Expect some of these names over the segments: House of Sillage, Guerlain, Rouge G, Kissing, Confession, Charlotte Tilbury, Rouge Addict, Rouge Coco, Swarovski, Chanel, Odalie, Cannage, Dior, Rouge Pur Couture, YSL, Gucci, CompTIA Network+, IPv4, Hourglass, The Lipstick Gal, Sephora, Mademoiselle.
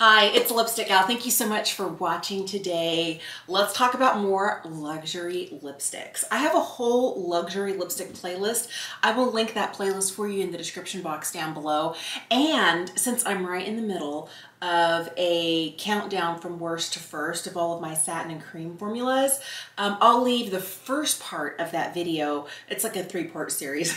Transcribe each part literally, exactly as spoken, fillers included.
Hi, it's Lipstick Gal. Thank you so much for watching today. Let's talk about more luxury lipsticks. I have a whole luxury lipstick playlist. I will link that playlist for you in the description box down below. And since I'm right in the middle of a countdown from worst to first of all of my satin and cream formulas, um, I'll leave the first part of that video, it's like a three-part series,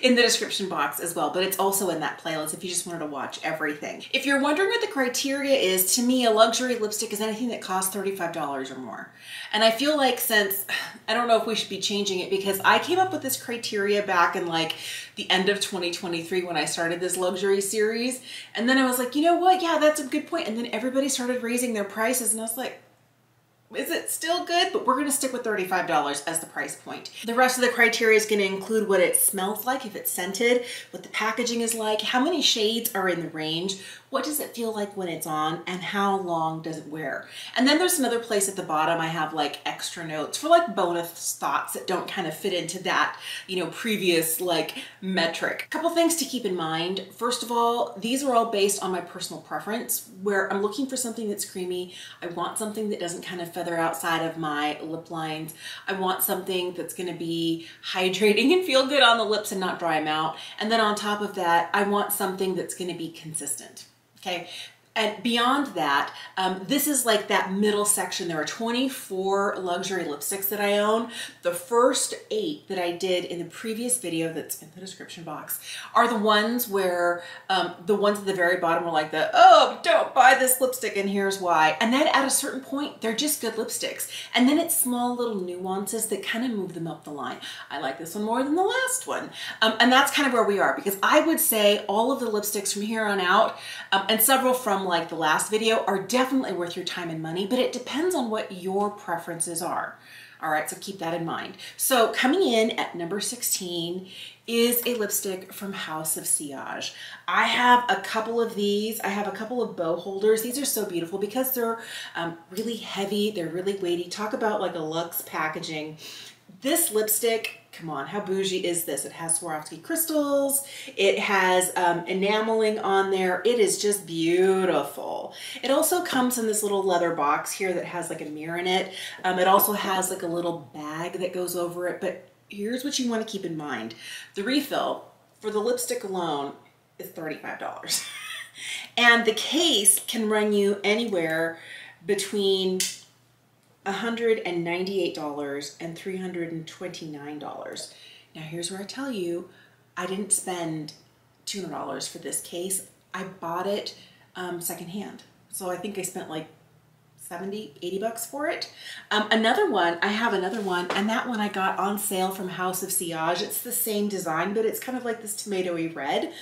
in the description box as well, but it's also in that playlist if you just wanted to watch everything. If you're wondering what the criteria is, to me, a luxury lipstick is anything that costs thirty-five dollars or more. And I feel like, since I don't know if we should be changing it, because I came up with this criteria back in like the end of twenty twenty-three when I started this luxury series, and then I was like, you know what, yeah, that's a good point. And then everybody started raising their prices and I was like, is it still good? But we're going to stick with thirty-five dollars as the price point. The rest of the criteria is going to include what it smells like, if it's scented, what the packaging is like, how many shades are in the range, what does it feel like when it's on, and how long does it wear. And then there's another place at the bottom I have like extra notes for like bonus thoughts that don't kind of fit into that, you know, previous like metric. A couple things to keep in mind. First of all, these are all based on my personal preference, where I'm looking for something that's creamy. I want something that doesn't kind of feather outside of my lip lines. I want something that's going to be hydrating and feel good on the lips and not dry them out. And then on top of that, I want something that's going to be consistent. Okay. And beyond that, um, this is like that middle section. There are twenty-four luxury lipsticks that I own. The first eight that I did in the previous video that's in the description box are the ones where um, the ones at the very bottom are like the, oh, don't buy this lipstick and here's why. And then at a certain point, they're just good lipsticks. And then it's small little nuances that kind of move them up the line. I like this one more than the last one. Um, and that's kind of where we are, because I would say all of the lipsticks from here on out, um, and several from like the last video, are definitely worth your time and money, but it depends on what your preferences are. All right, so keep that in mind. So coming in at number sixteen is a lipstick from House of Sillage. I have a couple of these. I have a couple of bow holders. These are so beautiful because they're um, really heavy. They're really weighty. Talk about like a luxe packaging. This lipstick, come on, how bougie is this? It has Swarovski crystals. It has um, enameling on there. It is just beautiful. It also comes in this little leather box here that has like a mirror in it. Um, it also has like a little bag that goes over it. But here's what you want to keep in mind. The refill for the lipstick alone is thirty-five dollars. And the case can run you anywhere between one hundred ninety-eight dollars and three hundred twenty-nine dollars. Now here's where I tell you, I didn't spend two hundred dollars for this case. I bought it um, secondhand. So I think I spent like seventy, eighty bucks for it. Um, another one, I have another one, and that one I got on sale from House of Sillage. It's the same design, but it's kind of like this tomatoey red.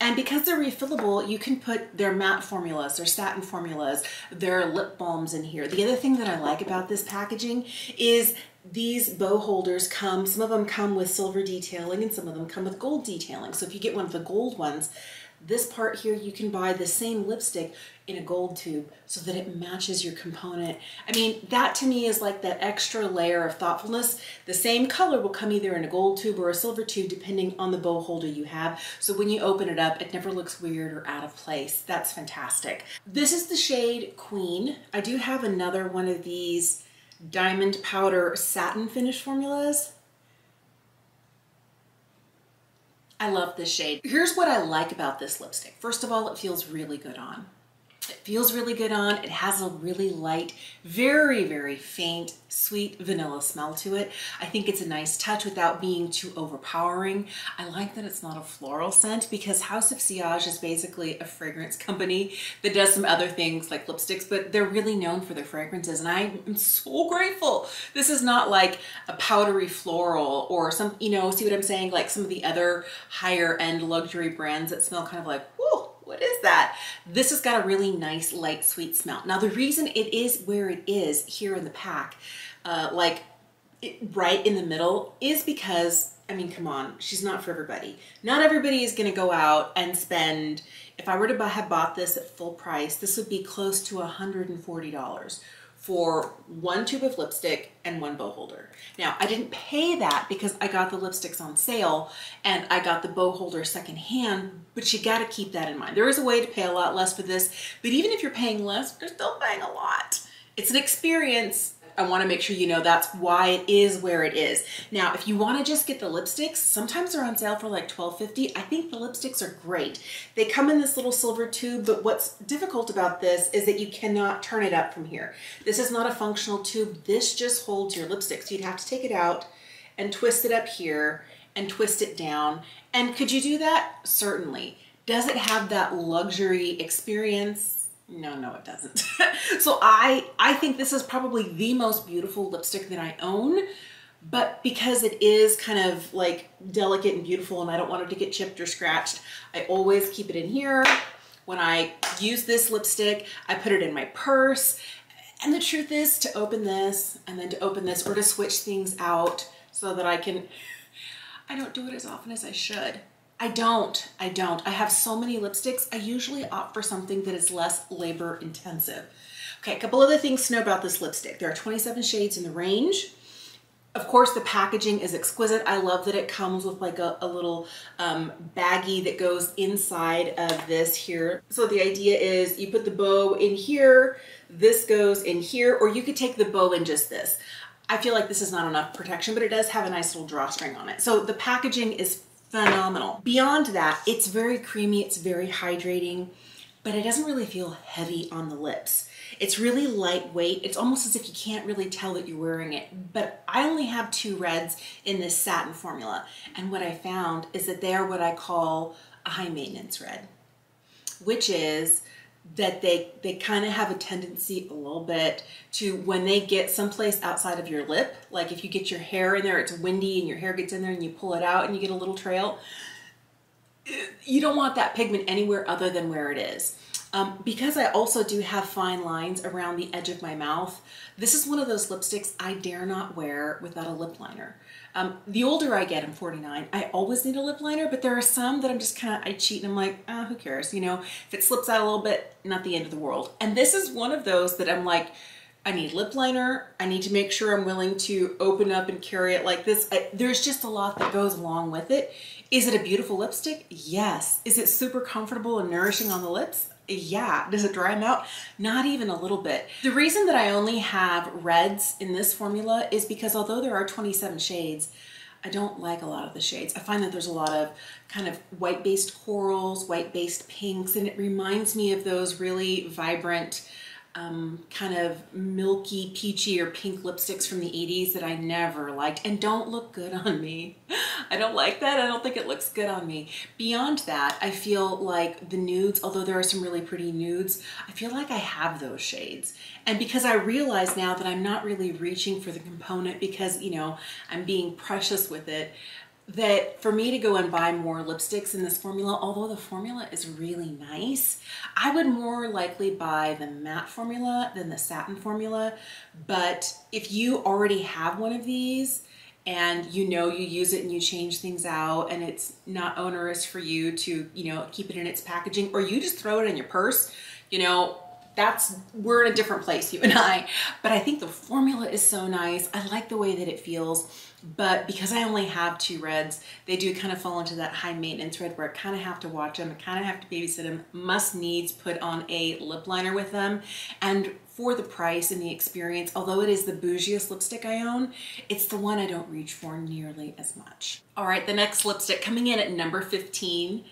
And because they're refillable, you can put their matte formulas, their satin formulas, their lip balms in here. The other thing that I like about this packaging is these bow holders come, some of them come with silver detailing and some of them come with gold detailing. So if you get one of the gold ones, this part here, you can buy the same lipstick in a gold tube so that it matches your component. I mean, that to me is like that extra layer of thoughtfulness. The same color will come either in a gold tube or a silver tube, depending on the bow holder you have. So when you open it up, it never looks weird or out of place. That's fantastic. This is the shade Queen. I do have another one of these diamond powder satin finish formulas. I love this shade. Here's what I like about this lipstick. First of all, it feels really good on. It feels really good on. It has a really light, very, very faint, sweet vanilla smell to it. I think it's a nice touch without being too overpowering. I like that it's not a floral scent, because House of Sillage is basically a fragrance company that does some other things like lipsticks, but they're really known for their fragrances. And I am so grateful. This is not like a powdery floral or some, you know, see what I'm saying? Like some of the other higher end luxury brands that smell kind of like, whoa, what is that? This has got a really nice, light, sweet smell. Now, the reason it is where it is here in the pack, uh, like it, right in the middle, is because, I mean, come on, she's not for everybody. Not everybody is going to go out and spend, if I were to buy, have bought this at full price, this would be close to one hundred forty dollars for one tube of lipstick and one bow holder. Now, I didn't pay that because I got the lipsticks on sale and I got the bow holder secondhand, but you gotta keep that in mind. There is a way to pay a lot less for this, but even if you're paying less, you're still paying a lot. It's an experience. I wanna make sure you know that's why it is where it is. Now, if you wanna just get the lipsticks, sometimes they're on sale for like twelve fifty. I think the lipsticks are great. They come in this little silver tube, but what's difficult about this is that you cannot turn it up from here. This is not a functional tube. This just holds your lipsticks. You'd have to take it out and twist it up here and twist it down. And could you do that? Certainly. Does it have that luxury experience? No, no, it doesn't. So I, I think this is probably the most beautiful lipstick that I own, but because it is kind of like delicate and beautiful and I don't want it to get chipped or scratched, I always keep it in here. When I use this lipstick, I put it in my purse. And the truth is to open this and then to open this or to switch things out so that I can, I don't do it as often as I should. I don't, I don't. I have so many lipsticks. I usually opt for something that is less labor intensive. Okay, a couple other things to know about this lipstick. There are twenty-seven shades in the range. Of course, the packaging is exquisite. I love that it comes with like a, a little um, baggie that goes inside of this here. So the idea is you put the bow in here, this goes in here, or you could take the bow in just this. I feel like this is not enough protection, but it does have a nice little drawstring on it. So the packaging is phenomenal. Beyond that, it's very creamy, it's very hydrating, but it doesn't really feel heavy on the lips. It's really lightweight. It's almost as if you can't really tell that you're wearing it, but I only have two reds in this satin formula. And what I found is that they are what I call a high maintenance red, which is that they, they kind of have a tendency a little bit to, when they get someplace outside of your lip, like if you get your hair in there, it's windy and your hair gets in there and you pull it out and you get a little trail, you don't want that pigment anywhere other than where it is. Um, because I also do have fine lines around the edge of my mouth, this is one of those lipsticks I dare not wear without a lip liner. Um, the older I get, I'm forty-nine, I always need a lip liner, but there are some that I'm just kind of, I cheat and I'm like, oh, who cares? You know, if it slips out a little bit, not the end of the world. And this is one of those that I'm like, I need lip liner. I need to make sure I'm willing to open up and carry it like this. I, there's just a lot that goes along with it. Is it a beautiful lipstick? Yes. Is it super comfortable and nourishing on the lips? Yeah. Does it dry them out? Not even a little bit. The reason that I only have reds in this formula is because although there are twenty-seven shades, I don't like a lot of the shades. I find that there's a lot of kind of white-based corals, white-based pinks, and it reminds me of those really vibrant, Um, kind of milky, peachy, or pink lipsticks from the eighties that I never liked and don't look good on me. I don't like that. I don't think it looks good on me. Beyond that, I feel like the nudes, although there are some really pretty nudes, I feel like I have those shades. And because I realize now that I'm not really reaching for the component because, you know, I'm being precious with it, that for me to go and buy more lipsticks in this formula, although the formula is really nice, I would more likely buy the matte formula than the satin formula. But if you already have one of these and you know you use it and you change things out and it's not onerous for you to, you know, keep it in its packaging, or you just throw it in your purse, you know, that's, we're in a different place, you and I. But I think the formula is so nice. I like the way that it feels, but because I only have two reds, they do kind of fall into that high maintenance red where I kind of have to watch them, I kind of have to babysit them, must needs put on a lip liner with them. And for the price and the experience, although it is the bougiest lipstick I own, it's the one I don't reach for nearly as much. All right, the next lipstick coming in at number fifteen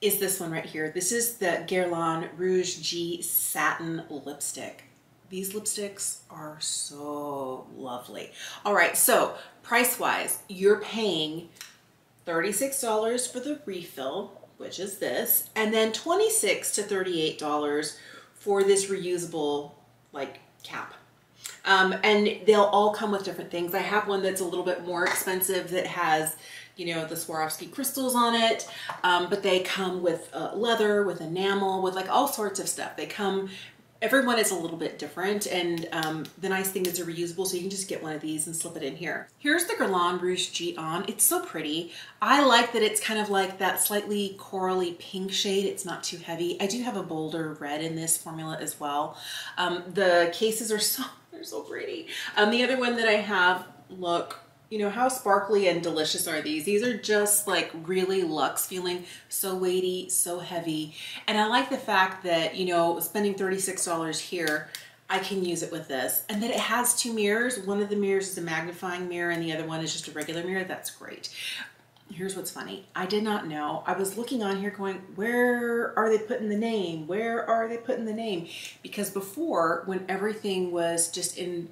is this one right here. This is the Guerlain Rouge G Satin Lipstick. These lipsticks are so lovely. All right, so price-wise, you're paying thirty-six dollars for the refill, which is this, and then twenty-six to thirty-eight dollars for this reusable, like, cap. Um, and they'll all come with different things. I have one that's a little bit more expensive that has, you know, the Swarovski crystals on it, um, but they come with uh, leather, with enamel, with like all sorts of stuff. They come Everyone is a little bit different, and um, the nice thing is they're reusable, so you can just get one of these and slip it in here. Here's the Guerlain Rouge G on. It's so pretty. I like that it's kind of like that slightly corally pink shade. It's not too heavy. I do have a bolder red in this formula as well. Um, the cases are so, they're so pretty. Um, the other one that I have, look, you know, how sparkly and delicious are these? These are just like really luxe feeling, so weighty, so heavy. And I like the fact that, you know, spending thirty-six dollars here, I can use it with this. And that it has two mirrors. One of the mirrors is a magnifying mirror and the other one is just a regular mirror. That's great. Here's what's funny. I did not know. I was looking on here going, where are they putting the name? Where are they putting the name? Because before, when everything was just in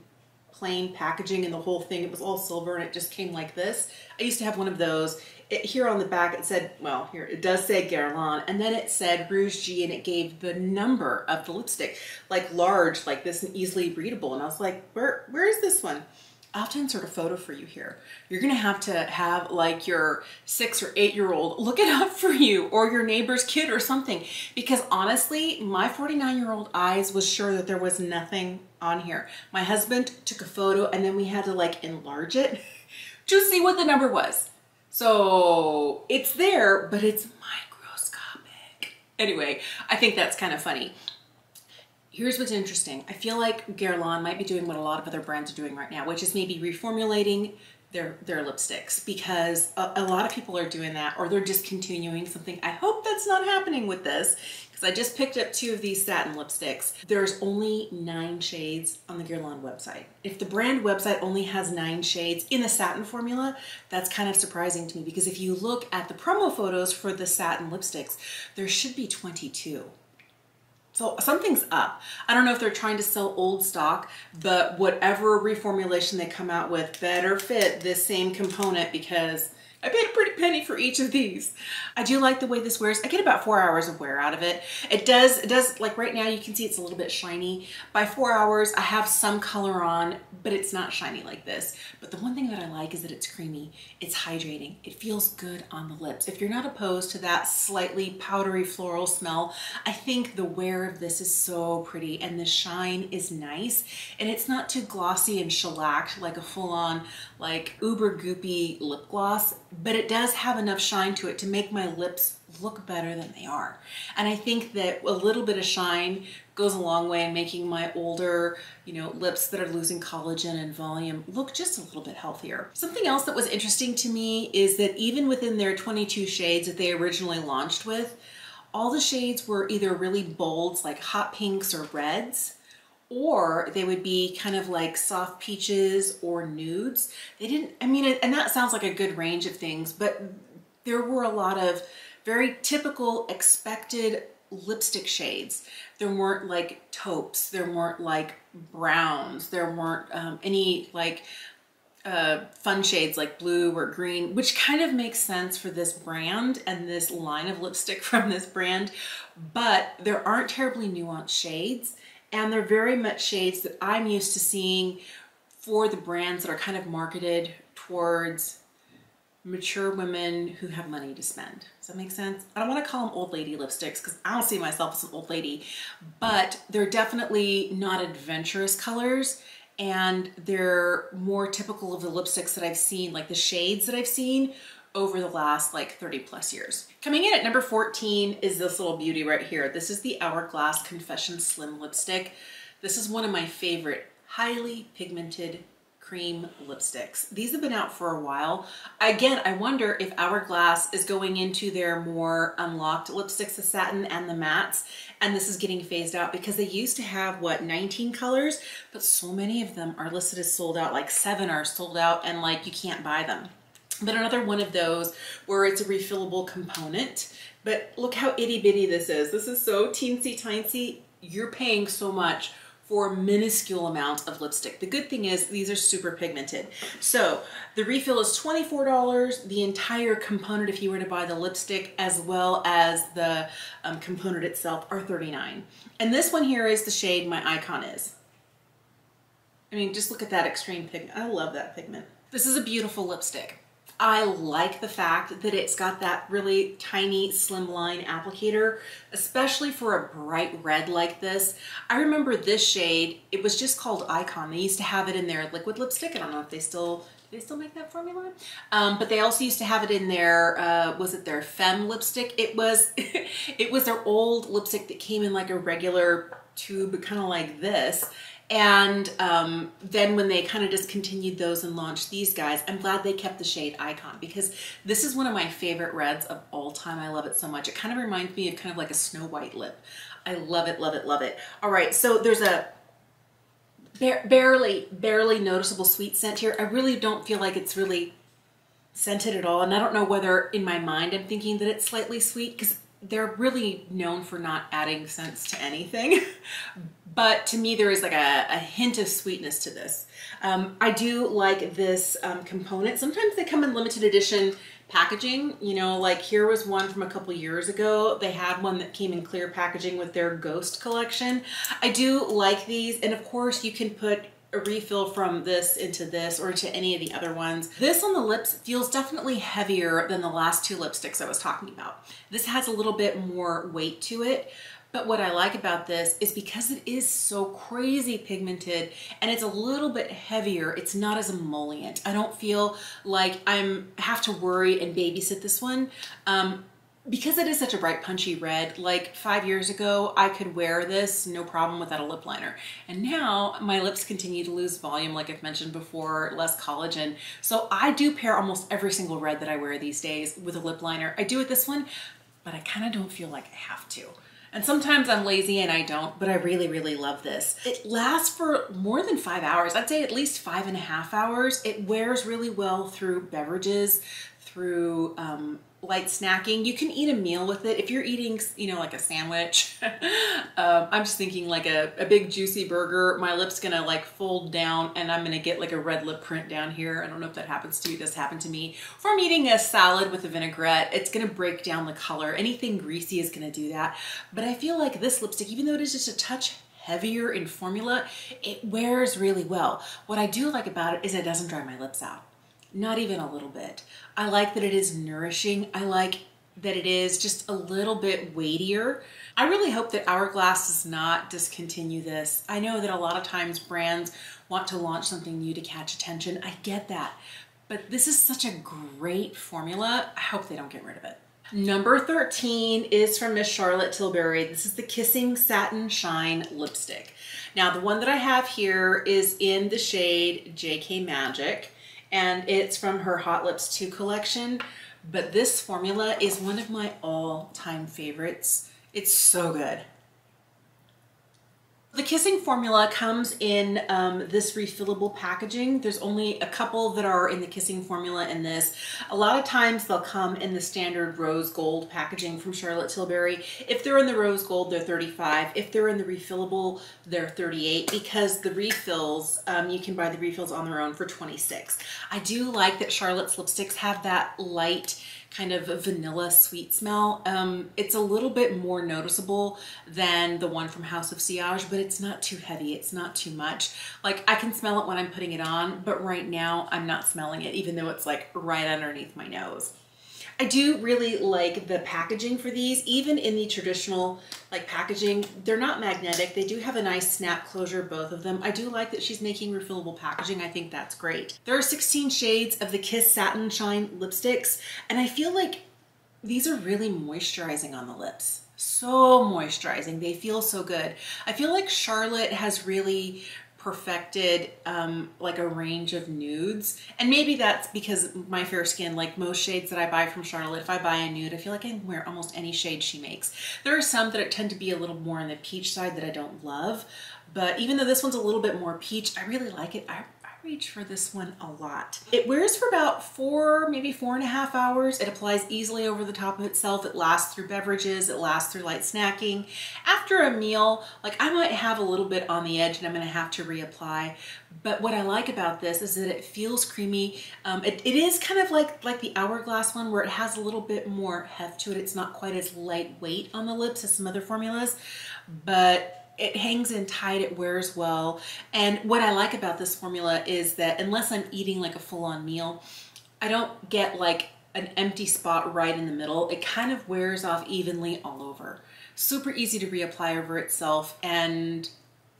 plain packaging and the whole thing, it was all silver and it just came like this. I used to have one of those. It, here on the back it said, well, here it does say Guerlain, and then it said Rouge G and it gave the number of the lipstick, like large, like this and easily readable. And I was like, where, where is this one? I'll have to insert a photo for you here. You're gonna have to have like your six or eight year old look it up for you, or your neighbor's kid or something. Because honestly, my forty-nine year old eyes was sure that there was nothing on here. My husband took a photo and then we had to like enlarge it to see what the number was. So it's there, but it's microscopic. Anyway, I think that's kind of funny. Here's what's interesting. I feel like Guerlain might be doing what a lot of other brands are doing right now, which is maybe reformulating their, their lipsticks, because a, a lot of people are doing that, or they're discontinuing something. I hope that's not happening with this, because I just picked up two of these satin lipsticks. There's only nine shades on the Guerlain website. If the brand website only has nine shades in a satin formula, that's kind of surprising to me, because if you look at the promo photos for the satin lipsticks, there should be twenty-two. So something's up. I don't know if they're trying to sell old stock, but whatever reformulation they come out with better fit this same component, because I paid a pretty penny for each of these. I do like the way this wears. I get about four hours of wear out of it. It does, it does, like right now you can see it's a little bit shiny. By four hours, I have some color on, but it's not shiny like this. But the one thing that I like is that it's creamy, it's hydrating, it feels good on the lips. If you're not opposed to that slightly powdery floral smell, I think the wear of this is so pretty, and the shine is nice, and it's not too glossy and shellacked like a full-on, like uber goopy lip gloss. But it does have enough shine to it to make my lips look better than they are. And I think that a little bit of shine goes a long way in making my older, you know, lips that are losing collagen and volume look just a little bit healthier. Something else that was interesting to me is that even within their twenty-two shades that they originally launched with, all the shades were either really bolds like hot pinks or reds, or they would be kind of like soft peaches or nudes. They didn't, I mean, and that sounds like a good range of things, but there were a lot of very typical expected lipstick shades. There weren't like taupes, there weren't like browns, there weren't um, any like uh, fun shades like blue or green, which kind of makes sense for this brand and this line of lipstick from this brand, but there aren't terribly nuanced shades. And they're very much shades that I'm used to seeing for the brands that are kind of marketed towards mature women who have money to spend. Does that make sense? I don't want to call them old lady lipsticks, because I don't see myself as an old lady, but they're definitely not adventurous colors, and they're more typical of the lipsticks that I've seen, like the shades that I've seen over the last like thirty plus years. Coming in at number fourteen is this little beauty right here. This is the Hourglass Confession Slim Lipstick. This is one of my favorite highly pigmented cream lipsticks. These have been out for a while. Again, I wonder if Hourglass is going into their more unlocked lipsticks, the satin and the mattes, and this is getting phased out, because they used to have, what, nineteen colors, but so many of them are listed as sold out, like seven are sold out and like you can't buy them. But another one of those where it's a refillable component. But look how itty bitty this is. This is so teensy tiny. You're paying so much for a minuscule amount of lipstick. The good thing is these are super pigmented. So the refill is twenty-four dollars, the entire component if you were to buy the lipstick as well as the um, component itself are thirty-nine dollars. And this one here is the shade My Icon Is. I mean, just look at that extreme pigment. I love that pigment. This is a beautiful lipstick. I like the fact that it's got that really tiny slimline applicator, especially for a bright red like this. I remember this shade, it was just called Icon. They used to have it in their liquid lipstick. I don't know if they still, do they still make that formula? Um, but they also used to have it in their, uh, was it their Femme lipstick? It was, it was their old lipstick that came in like a regular tube, kind of like this. And um, then when they kind of discontinued those and launched these guys, I'm glad they kept the shade Icon, because this is one of my favorite reds of all time. I love it so much. It kind of reminds me of kind of like a Snow White lip. I love it, love it, love it. All right, so there's a barely, barely noticeable sweet scent here. I really don't feel like it's really scented at all. And I don't know whether in my mind I'm thinking that it's slightly sweet, because they're really known for not adding scents to anything. But to me, there is like a, a hint of sweetness to this. Um, I do like this um, component. Sometimes they come in limited edition packaging. You know, like here was one from a couple years ago. They had one that came in clear packaging with their Ghost collection. I do like these. And of course, you can put a refill from this into this or to any of the other ones. This on the lips feels definitely heavier than the last two lipsticks I was talking about. This has a little bit more weight to it. But what I like about this is because it is so crazy pigmented and it's a little bit heavier, it's not as emollient. I don't feel like I'm have to worry and babysit this one. Um, because it is such a bright punchy red, like five years ago, I could wear this no problem without a lip liner. And now my lips continue to lose volume, like I've mentioned before, less collagen. So I do pair almost every single red that I wear these days with a lip liner. I do with this one, but I kind of don't feel like I have to. And sometimes I'm lazy and I don't, but I really, really love this. It lasts for more than five hours. I'd say at least five and a half hours. It wears really well through beverages, through um, light snacking. You can eat a meal with it. If you're eating, you know, like a sandwich, um, I'm just thinking like a, a big juicy burger, my lip's gonna like fold down and I'm gonna get like a red lip print down here. I don't know if that happens to you. This happened to me. If I'm eating a salad with a vinaigrette, it's gonna break down the color. Anything greasy is gonna do that. But I feel like this lipstick, even though it is just a touch heavier in formula, it wears really well. What I do like about it is it doesn't dry my lips out. Not even a little bit. I like that it is nourishing. I like that it is just a little bit weightier. I really hope that Hourglass does not discontinue this. I know that a lot of times brands want to launch something new to catch attention. I get that, but this is such a great formula. I hope they don't get rid of it. Number thirteen is from Miss Charlotte Tilbury. This is the Kissing Satin Shine Lipstick. Now, the one that I have here is in the shade J K Magic, and it's from her Hot Lips two collection, but this formula is one of my all-time favorites. It's so good. The Kissing formula comes in um, this refillable packaging. There's only a couple that are in the Kissing formula in this. A lot of times they'll come in the standard rose gold packaging from Charlotte Tilbury. If they're in the rose gold, they're thirty-five. If they're in the refillable, they're thirty-eight, because the refills, um, you can buy the refills on their own for twenty-six. I do like that Charlotte's lipsticks have that light kind of vanilla sweet smell. Um, it's a little bit more noticeable than the one from House of Sillage, but it's not too heavy, it's not too much. Like, I can smell it when I'm putting it on, but right now I'm not smelling it, even though it's like right underneath my nose. I do really like the packaging for these. Even in the traditional like packaging, they're not magnetic. They do have a nice snap closure, both of them. I do like that she's making refillable packaging. I think that's great. There are sixteen shades of the Kiss Satin Shine lipsticks, and I feel like these are really moisturizing on the lips. So moisturizing. They feel so good. I feel like Charlotte has really perfected um, like a range of nudes, and maybe that's because my fair skin, like most shades that I buy from Charlotte, if I buy a nude, I feel like I can wear almost any shade she makes. There are some that tend to be a little more on the peach side that I don't love, but even though this one's a little bit more peach, I really like it. I, I reach for this one a lot. It wears for about four, maybe four and a half hours. It applies easily over the top of itself. It lasts through beverages. It lasts through light snacking. After a meal, like I might have a little bit on the edge and I'm gonna have to reapply. But what I like about this is that it feels creamy. Um, it, it is kind of like, like the Hourglass one, where it has a little bit more heft to it. It's not quite as lightweight on the lips as some other formulas, but it hangs in tight, it wears well. And what I like about this formula is that unless I'm eating like a full-on meal, I don't get like an empty spot right in the middle. It kind of wears off evenly all over. Super easy to reapply over itself, and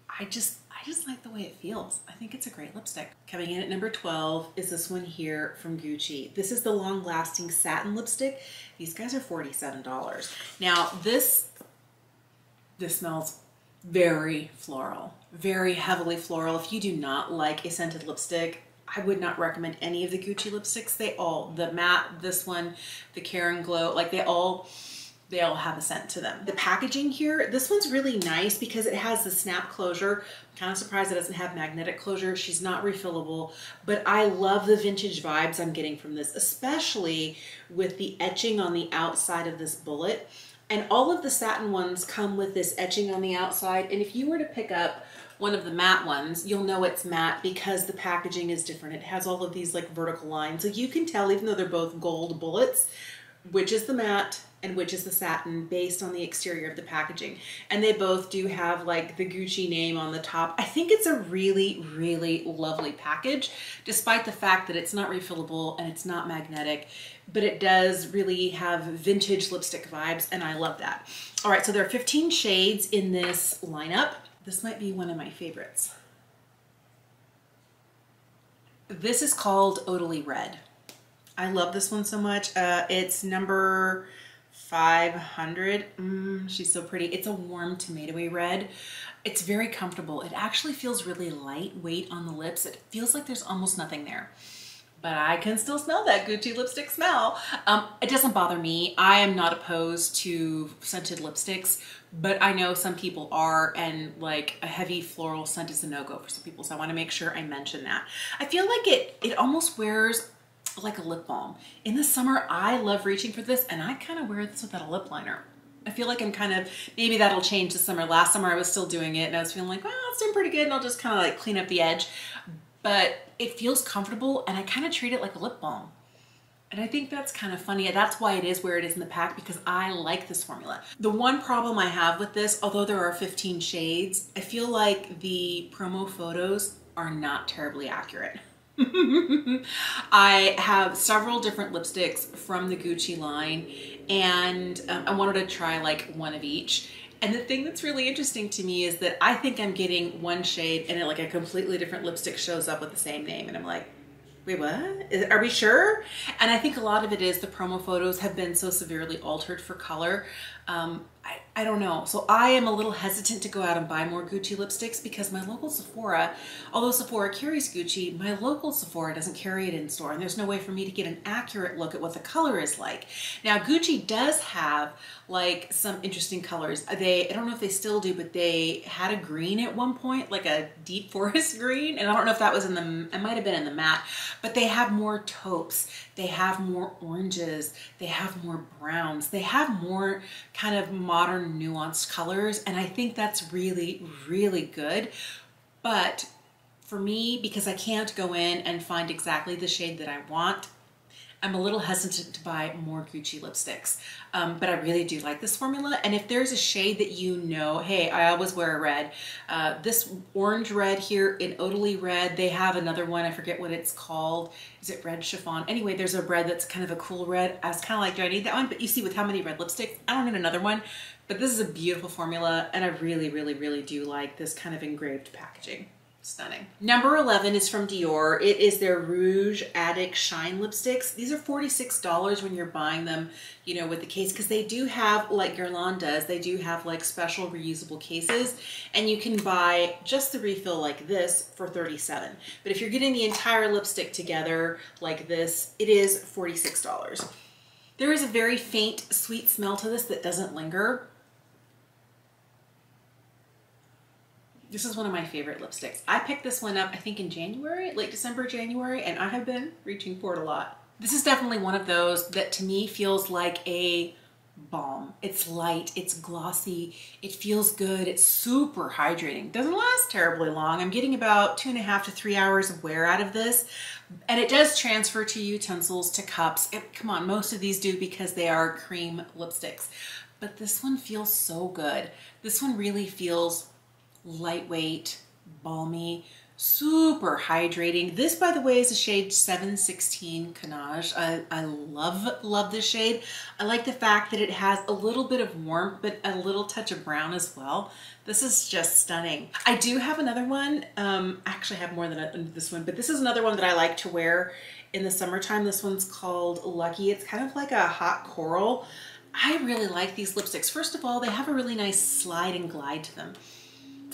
I just I just like the way it feels. I think it's a great lipstick. Coming in at number twelve is this one here from Gucci. This is the Long Lasting Satin Lipstick. These guys are forty-seven dollars. Now this, this smells very floral, very heavily floral. If you do not like a scented lipstick, I would not recommend any of the Gucci lipsticks. They all, the matte, this one, the Care and Glow, like they all, they all have a scent to them. The packaging here, this one's really nice because it has the snap closure. I'm kind of surprised it doesn't have magnetic closure. She's not refillable, but I love the vintage vibes I'm getting from this, especially with the etching on the outside of this bullet. And all of the satin ones come with this etching on the outside. And if you were to pick up one of the matte ones, you'll know it's matte because the packaging is different. It has all of these like vertical lines. So you can tell, even though they're both gold bullets, which is the matte and which is the satin based on the exterior of the packaging. And they both do have like the Gucci name on the top. I think it's a really, really lovely package, despite the fact that it's not refillable and it's not magnetic, but it does really have vintage lipstick vibes, and I love that. All right, so there are fifteen shades in this lineup. This might be one of my favorites. This is called Odalie Red. I love this one so much. Uh, it's number five hundred. Mm, she's so pretty. It's a warm tomatoey red. It's very comfortable. It actually feels really lightweight on the lips. It feels like there's almost nothing there, but I can still smell that Gucci lipstick smell. Um, it doesn't bother me. I am not opposed to scented lipsticks, but I know some people are, and like a heavy floral scent is a no-go for some people, so I want to make sure I mention that. I feel like it, it almost wears like a lip balm. In the summer, I love reaching for this, and I kind of wear this without a lip liner. I feel like I'm kind of, maybe that'll change this summer. Last summer I was still doing it, and I was feeling like, well, it's doing pretty good, and I'll just kind of like clean up the edge. But it feels comfortable, and I kind of treat it like a lip balm. And I think that's kind of funny. That's why it is where it is in the pack, because I like this formula. The one problem I have with this, although there are fifteen shades, I feel like the promo photos are not terribly accurate. I have several different lipsticks from the Gucci line, and um, I wanted to try like one of each. And the thing that's really interesting to me is that I think I'm getting one shade, and it, like a completely different lipstick shows up with the same name, and I'm like, wait, what? Is, are we sure? And I think a lot of it is the promo photos have been so severely altered for color. Um, I, I don't know. So I am a little hesitant to go out and buy more Gucci lipsticks because my local Sephora, although Sephora carries Gucci, my local Sephora doesn't carry it in store, and there's no way for me to get an accurate look at what the color is like. Now Gucci does have like some interesting colors. They, I don't know if they still do, but they had a green at one point, like a deep forest green. And I don't know if that was in the, it might've been in the matte, but they have more taupes. They have more oranges. They have more browns. They have more kind of modern nuanced colors. And I think that's really, really good. But for me, because I can't go in and find exactly the shade that I want, I'm a little hesitant to buy more Gucci lipsticks, um, but I really do like this formula. And if there's a shade that you know, hey, I always wear a red, uh, this orange red here in Odalie Red, they have another one, I forget what it's called. Is it Red Chiffon? Anyway, there's a red that's kind of a cool red. I was kind of like, do I need that one? But you see with how many red lipsticks, I don't need another one. But this is a beautiful formula, and I really, really, really do like this kind of engraved packaging. Stunning. Number eleven is from Dior. It is their Rouge Addict Shine Lipsticks. These are forty-six dollars when you're buying them, you know, with the case, because they do have, like Guerlain does, they do have like special reusable cases, and you can buy just the refill like this for thirty-seven dollars. But if you're getting the entire lipstick together like this, it is forty-six dollars. There is a very faint sweet smell to this that doesn't linger. This is one of my favorite lipsticks. I picked this one up, I think in January, late December, January, and I have been reaching for it a lot. This is definitely one of those that to me feels like a balm. It's light, it's glossy, it feels good, it's super hydrating. Doesn't last terribly long. I'm getting about two and a half to three hours of wear out of this, and it does transfer to utensils, to cups. It, come on, most of these do because they are cream lipsticks, but this one feels so good. This one really feels lightweight, balmy, super hydrating. This, by the way, is a shade seven sixteen Cannage. I, I love, love this shade. I like the fact that it has a little bit of warmth, but a little touch of brown as well. This is just stunning. I do have another one. Um, actually, I have more than a, this one, but this is another one that I like to wear in the summertime. This one's called Lucky. It's kind of like a hot coral. I really like these lipsticks. First of all, they have a really nice slide and glide to them.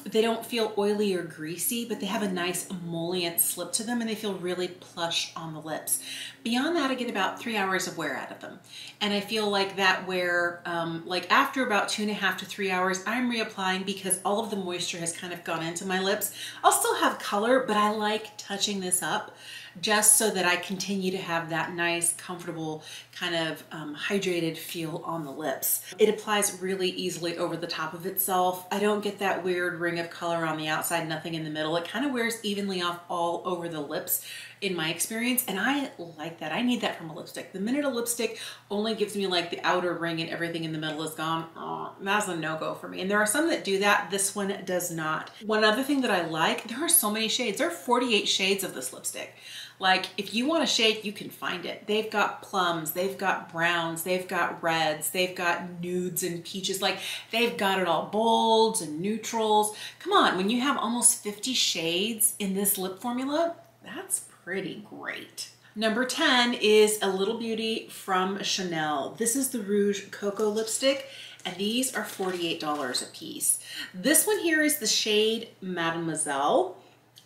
They don't feel oily or greasy, but they have a nice emollient slip to them, and they feel really plush on the lips. Beyond that, I get about three hours of wear out of them. And I feel like that wear, um, like after about two and a half to three hours, I'm reapplying because all of the moisture has kind of gone into my lips. I'll still have color, but I like touching this up just so that I continue to have that nice, comfortable, kind of um, hydrated feel on the lips. It applies really easily over the top of itself. I don't get that weird ring of color on the outside, nothing in the middle. It kind of wears evenly off all over the lips in my experience, and I like that. I need that from a lipstick. The minute a lipstick only gives me like the outer ring and everything in the middle is gone, oh, that's a no-go for me. And there are some that do that. This one does not. One other thing that I like, there are so many shades. There are forty-eight shades of this lipstick. Like, if you want a shade, you can find it. They've got plums, they've got browns, they've got reds, they've got nudes and peaches. Like, they've got it all, bolds and neutrals. Come on, when you have almost fifty shades in this lip formula, that's pretty great. Number ten is a little beauty from Chanel. This is the Rouge Coco lipstick, and these are forty-eight dollars a piece. This one here is the shade Mademoiselle.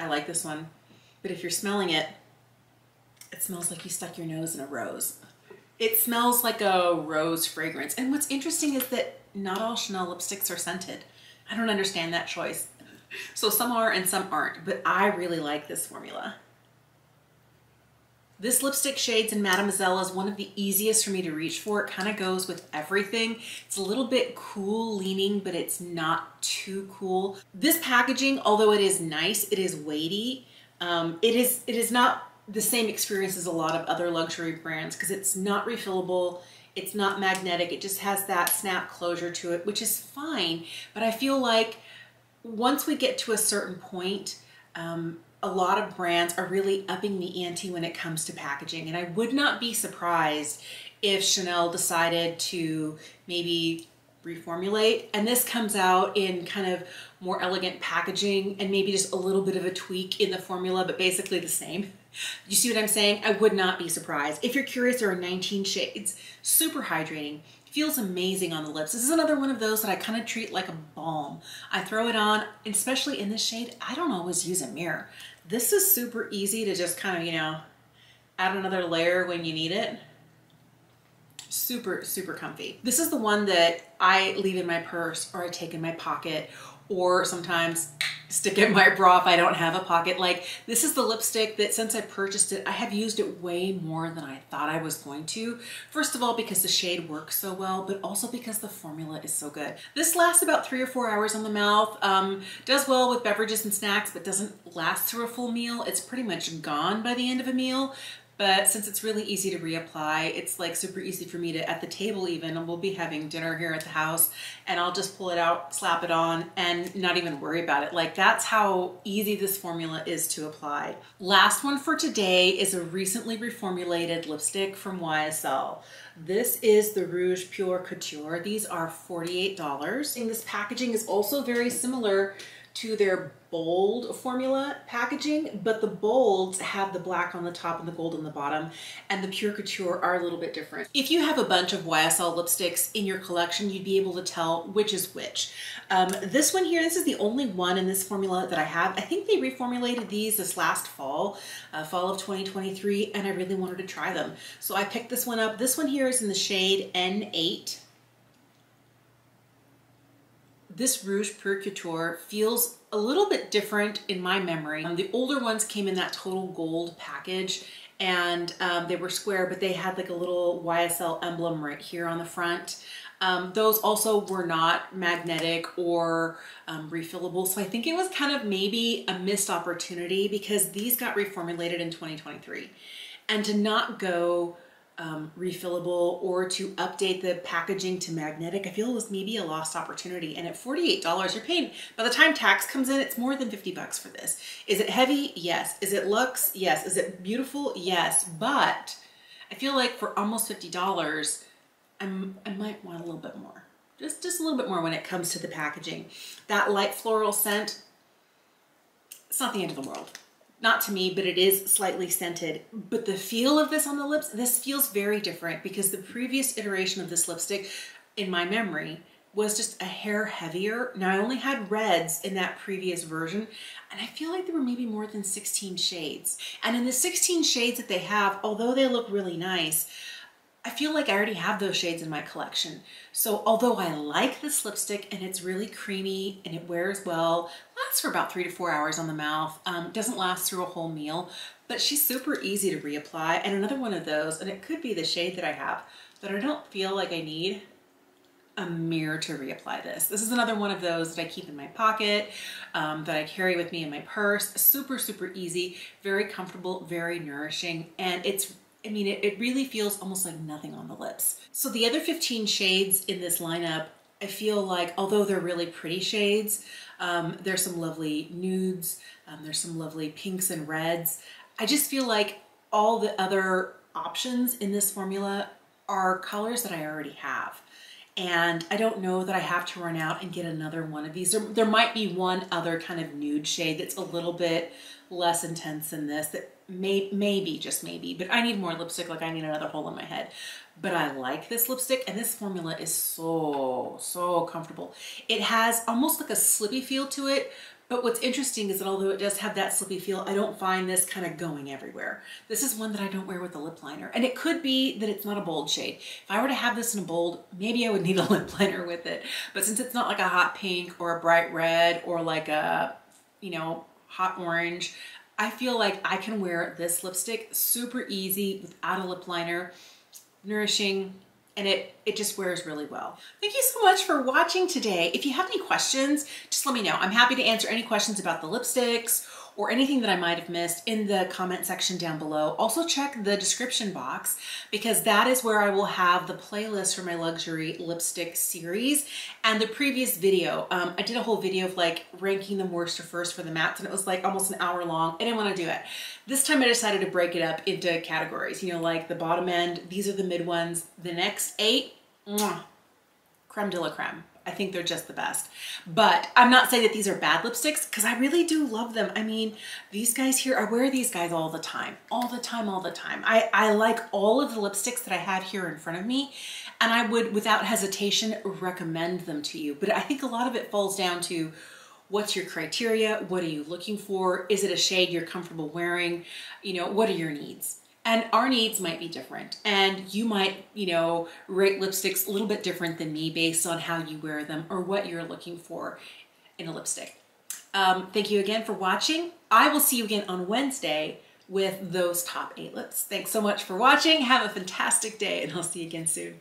I like this one, but if you're smelling it, it smells like you stuck your nose in a rose. It smells like a rose fragrance. And what's interesting is that not all Chanel lipsticks are scented. I don't understand that choice. So some are and some aren't, but I really like this formula. This lipstick shades in Mademoiselle is one of the easiest for me to reach for. It kind of goes with everything. It's a little bit cool leaning, but it's not too cool. This packaging, although it is nice, it is weighty. Um, it is, it is not the same experience as a lot of other luxury brands because it's not refillable, it's not magnetic, it just has that snap closure to it, which is fine. But I feel like once we get to a certain point, um, a lot of brands are really upping the ante when it comes to packaging. And I would not be surprised if Chanel decided to maybe reformulate, and this comes out in kind of more elegant packaging and maybe just a little bit of a tweak in the formula, but basically the same. You see what I'm saying? I would not be surprised. If you're curious, there are nineteen shades, super hydrating, feels amazing on the lips. This is another one of those that I kind of treat like a balm. I throw it on, especially in this shade. I don't always use a mirror. This is super easy to just kind of, you know, add another layer when you need it. Super, super comfy. This is the one that I leave in my purse, or I take in my pocket, or sometimes stick in my bra if I don't have a pocket. Like, this is the lipstick that since I purchased it, I have used it way more than I thought I was going to. First of all, because the shade works so well, but also because the formula is so good. This lasts about three or four hours on the mouth, um, does well with beverages and snacks, but doesn't last through a full meal. It's pretty much gone by the end of a meal. But since it's really easy to reapply, it's like super easy for me to, at the table even, and we'll be having dinner here at the house, and I'll just pull it out, slap it on, and not even worry about it. Like, that's how easy this formula is to apply. Last one for today is a recently reformulated lipstick from Y S L. This is the Rouge Pur Couture. These are forty-eight dollars. And this packaging is also very similar to their bold formula packaging, but the bolds have the black on the top and the gold on the bottom, and the Pur Couture are a little bit different. If you have a bunch of Y S L lipsticks in your collection, you'd be able to tell which is which. Um, this one here, this is the only one in this formula that I have. I think they reformulated these this last fall, uh, fall of twenty twenty-three, and I really wanted to try them. So I picked this one up. This one here is in the shade N eight. This Rouge Pur Couture feels a little bit different in my memory. Um, the older ones came in that total gold package, and um, they were square, but they had like a little Y S L emblem right here on the front. Um, those also were not magnetic or um, refillable, so I think it was kind of maybe a missed opportunity because these got reformulated in twenty twenty-three. And to not go um, refillable or to update the packaging to magnetic. I feel it was maybe a lost opportunity. And at forty-eight dollars, you're paying, by the time tax comes in, it's more than fifty bucks for this. Is it heavy? Yes. Is it luxe? Yes. Is it beautiful? Yes. But I feel like for almost fifty dollars, I'm, I might want a little bit more. Just, just a little bit more when it comes to the packaging. That light floral scent, it's not the end of the world. Not to me, but it is slightly scented. But the feel of this on the lips, this feels very different because the previous iteration of this lipstick, in my memory, was just a hair heavier. Now I only had reds in that previous version, and I feel like there were maybe more than sixteen shades. And in the sixteen shades that they have, although they look really nice, I feel like I already have those shades in my collection. So although I like this lipstick and it's really creamy and it wears well, lasts for about three to four hours on the mouth, um, doesn't last through a whole meal, but she's super easy to reapply. And another one of those, and it could be the shade that I have, but I don't feel like I need a mirror to reapply this. This is another one of those that I keep in my pocket, um, that I carry with me in my purse. Super, super easy, very comfortable, very nourishing, and it's I mean, it, it really feels almost like nothing on the lips. So the other fifteen shades in this lineup, I feel like, although they're really pretty shades, um, there's some lovely nudes, um, there's some lovely pinks and reds. I just feel like all the other options in this formula are colors that I already have. And I don't know that I have to run out and get another one of these. There, there might be one other kind of nude shade that's a little bit less intense than this that may, maybe, just maybe, but I need more lipstick. Like I need another hole in my head, but I like this lipstick and this formula is so, so comfortable. It has almost like a slippy feel to it, but what's interesting is that although it does have that slippy feel, I don't find this kind of going everywhere. This is one that I don't wear with a lip liner. And it could be that it's not a bold shade. If I were to have this in a bold, maybe I would need a lip liner with it. But since it's not like a hot pink or a bright red or like a, you know, hot orange, I feel like I can wear this lipstick super easy without a lip liner, nourishing, and it, it just wears really well. Thank you so much for watching today. If you have any questions, just let me know. I'm happy to answer any questions about the lipsticks or anything that I might have missed in the comment section down below. Also check the description box because that is where I will have the playlist for my luxury lipstick series and the previous video. Um, I did a whole video of like ranking them worst to first for the mattes and it was like almost an hour long. I didn't want to do it. This time I decided to break it up into categories, you know, like the bottom end, these are the mid ones, the next eight, mwah, creme de la creme. I think they're just the best, but I'm not saying that these are bad lipsticks because I really do love them. I mean, these guys here, I wear these guys all the time, all the time, all the time. I, I like all of the lipsticks that I had here in front of me and I would without hesitation recommend them to you. But I think a lot of it falls down to what's your criteria? What are you looking for? Is it a shade you're comfortable wearing? You know, what are your needs? And our needs might be different and you might, you know, rate lipsticks a little bit different than me based on how you wear them or what you're looking for in a lipstick. Um, thank you again for watching. I will see you again on Wednesday with those top eight lips. Thanks so much for watching. Have a fantastic day and I'll see you again soon.